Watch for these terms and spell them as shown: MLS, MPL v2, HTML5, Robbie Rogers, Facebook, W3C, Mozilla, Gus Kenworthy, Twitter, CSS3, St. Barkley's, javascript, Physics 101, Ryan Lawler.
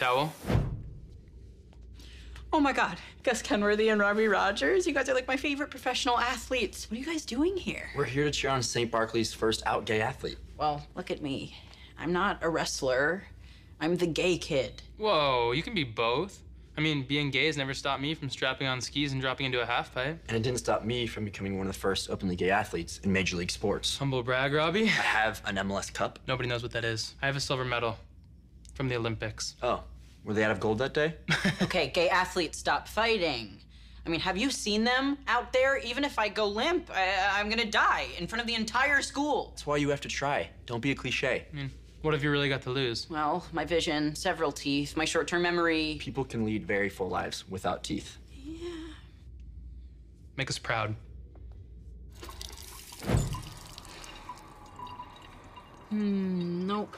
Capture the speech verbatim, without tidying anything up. towel? Oh my God, Gus Kenworthy and Robbie Rogers. You guys are like my favorite professional athletes. What are you guys doing here? We're here to cheer on Saint Barkley's first out gay athlete. Well, look at me. I'm not a wrestler. I'm the gay kid. Whoa, you can be both. I mean, being gay has never stopped me from strapping on skis and dropping into a half pipe. And it didn't stop me from becoming one of the first openly gay athletes in Major League sports. Humble brag, Robbie. I have an M L S cup. Nobody knows what that is. I have a silver medal from the Olympics. Oh, were they out of gold that day? Okay, gay athletes, stop fighting. I mean, have you seen them out there? Even if I go limp, I, I'm gonna die in front of the entire school. That's why you have to try. Don't be a cliche. I mean, what have you really got to lose? Well, my vision, several teeth, my short-term memory. People can lead very full lives without teeth. Yeah. Make us proud. Hmm, nope.